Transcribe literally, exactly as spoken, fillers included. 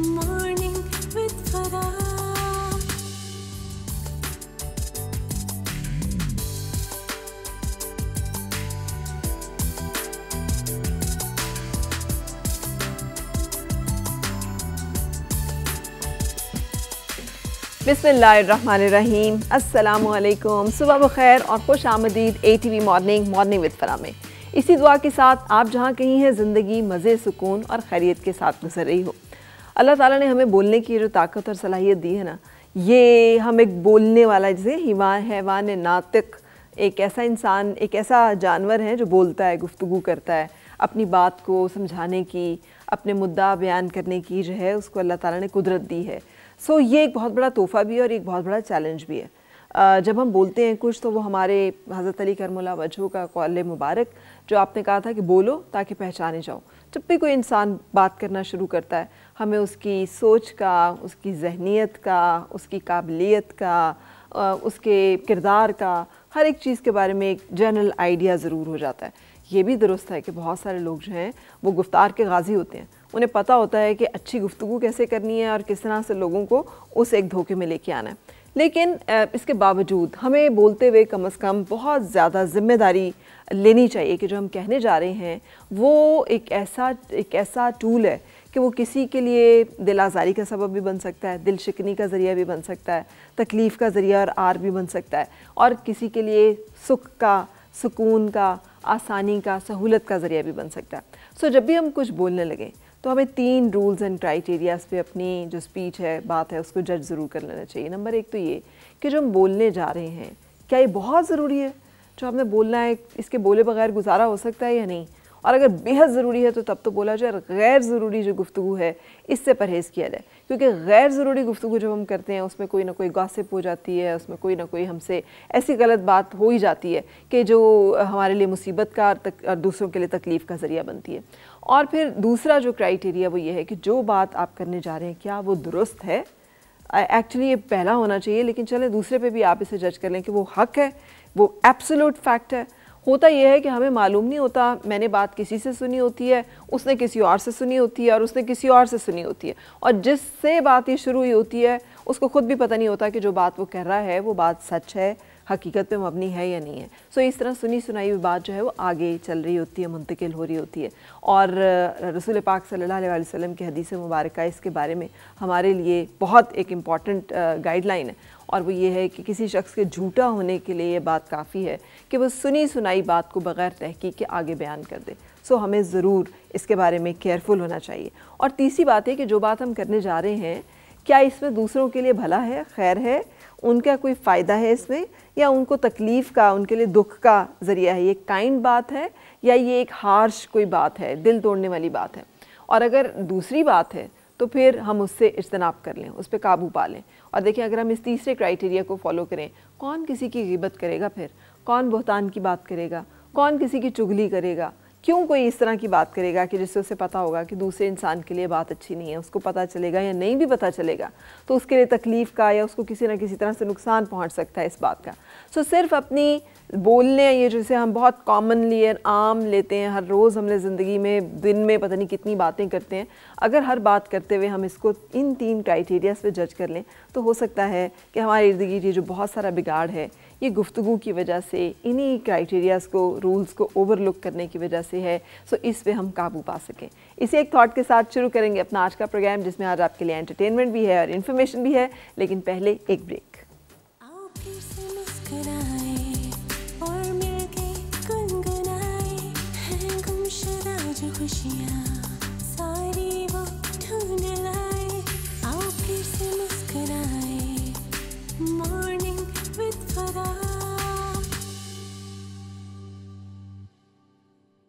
Morning with Farah. बिस्मिल्लाहिर्रहमानिर्रहीम। अस्सलामुअलैकुम। सुबह बखैर और खुश आमदीद A T V morning morning with Farah में। इसी दुआ के साथ आप जहाँ कहीं हैं, ज़िंदगी मज़े सुकून और खैरियत के साथ गुजर रही हो। अल्लाह ताला ने हमें बोलने की जो ताकत और सलाहियत दी है ना, ये हम एक बोलने वाला, जैसे हिवान हैवान नातिक, एक ऐसा इंसान, एक ऐसा जानवर है जो बोलता है, गुफ्तगू करता है, अपनी बात को समझाने की, अपने मुद्दा बयान करने की जो है उसको अल्लाह ताला ने कुदरत दी है। सो ये एक बहुत बड़ा तोहफ़ा भी है और एक बहुत बड़ा चैलेंज भी है। जब हम बोलते हैं कुछ तो वो हमारे हज़रत अली करमुल्लाह वजहू का कौल मुबारक जो आपने कहा था कि बोलो ताकि पहचाने जाओ। जब भी कोई इंसान बात करना शुरू करता है, हमें उसकी सोच का, उसकी जहनीत का, उसकी काबिलियत का, उसके किरदार का, हर एक चीज़ के बारे में एक जनरल आइडिया ज़रूर हो जाता है। ये भी दुरुस्त है कि बहुत सारे लोग जो हैं वो गुफ्तार के गाजी होते हैं, उन्हें पता होता है कि अच्छी गुफ्तगू कैसे करनी है और किस तरह से लोगों को उस एक धोखे में लेके आना है। लेकिन इसके बावजूद हमें बोलते हुए कम से कम बहुत ज़्यादा ज़िम्मेदारी लेनी चाहिए कि जो हम कहने जा रहे हैं वो एक ऐसा एक ऐसा टूल है कि वो किसी के लिए दिल आज़ारी का सबब भी बन सकता है, दिल शिकनी का ज़रिया भी बन सकता है, तकलीफ़ का ज़रिया और आर भी बन सकता है, और किसी के लिए सुख का, सुकून का, आसानी का, सहूलत का ज़रिया भी बन सकता है। सो जब भी हम कुछ बोलने लगें तो हमें तीन रूल्स एंड क्राइटेरियाज़ पे अपनी जो स्पीच है, बात है, उसको जज ज़रूर कर लेना चाहिए। नंबर एक तो ये कि जो हम बोलने जा रहे हैं क्या ये बहुत ज़रूरी है, जो हमने बोलना है इसके बोले बगैर गुजारा हो सकता है या नहीं, और अगर बेहद ज़रूरी है तो तब तो बोला जाए, गैर ज़रूरी जो गुफ्तगू है इससे परहेज़ किया जाए। क्योंकि गैर ज़रूरी गुफ्तगू जब हम करते हैं उसमें कोई ना कोई गॉसिप हो जाती है, उसमें कोई ना कोई हमसे ऐसी गलत बात हो ही जाती है कि जो हमारे लिए मुसीबत का और दूसरों के लिए तकलीफ़ का ज़रिया बनती है। और फिर दूसरा जो क्राइटेरिया वो ये है कि जो बात आप करने जा रहे हैं क्या वो दुरुस्त है। एक्चुअली ये पहला होना चाहिए, लेकिन चलें दूसरे पे भी आप इसे जज कर लें कि वो हक है, वो एब्सोल्यूट फैक्ट है। होता यह है कि हमें मालूम नहीं होता, मैंने बात किसी से सुनी होती है, उसने किसी और से सुनी होती है, और उसने किसी और से सुनी होती है, और जिससे बात ये शुरू हुई होती है उसको खुद भी पता नहीं होता कि जो बात वो कह रहा है वो बात सच है, हकीकत पे मबनी है या नहीं है। सो इस तरह सुनी सुनाई हुई बात जो है वो आगे चल रही होती है, मुंतकिल हो रही होती है। और रसूल पाक सल्लल्लाहु अलैहि वसल्लम की हदीस मुबारक इसके बारे में हमारे लिए बहुत एक इम्पॉर्टेंट गाइडलाइन है, और वो ये है कि किसी शख्स के झूठा होने के लिए ये बात काफ़ी है कि वो सुनी सुनाई बात को बग़ैर तहकीक के आगे बयान कर दे। सो हमें ज़रूर इसके बारे में केयरफुल होना चाहिए। और तीसरी बात है कि जो बात हम करने जा रहे हैं क्या इसमें दूसरों के लिए भला है, खैर है, उनका कोई फ़ायदा है इसमें, या उनको तकलीफ़ का, उनके लिए दुख का ज़रिया है, ये काइंड बात है, या ये एक हार्श कोई बात है, दिल तोड़ने वाली बात है। और अगर दूसरी बात है तो फिर हम उससे इज्तनाब कर लें, उस पर काबू पा लें। और देखिए, अगर हम इस तीसरे क्राइटेरिया को फॉलो करें, कौन किसी की गिबत करेगा, फिर कौन बहतान की बात करेगा, कौन किसी की चुगली करेगा, क्यों कोई इस तरह की बात करेगा कि जिससे उसे पता होगा कि दूसरे इंसान के लिए बात अच्छी नहीं है, उसको पता चलेगा या नहीं भी पता चलेगा तो उसके लिए तकलीफ़ का या उसको किसी ना किसी तरह से नुकसान पहुंच सकता है इस बात का। सो सिर्फ अपनी बोलने, ये जैसे हम बहुत कॉमनली आम लेते हैं, हर रोज़ हमने ज़िंदगी में दिन में पता नहीं कितनी बातें करते हैं, अगर हर बात करते हुए हम इसको इन तीन क्राइटेरियाज़ पे जज कर लें तो हो सकता है कि हमारे इर्द गिर्द जो बहुत सारा बिगाड़ है ये गुफ्तगू की वजह से, इन्हीं क्राइटेरियाज़ को, रूल्स को ओवरलुक करने की वजह से है। सो इस पे हम काबू पा सकें। इसी एक थॉट के साथ शुरू करेंगे अपना आज का प्रोग्राम, जिसमें आज आपके लिए एंटरटेनमेंट भी है और इन्फॉर्मेशन भी है, लेकिन पहले एक ब्रेक। खुशियाँ सारी वो ढूंढ लाए।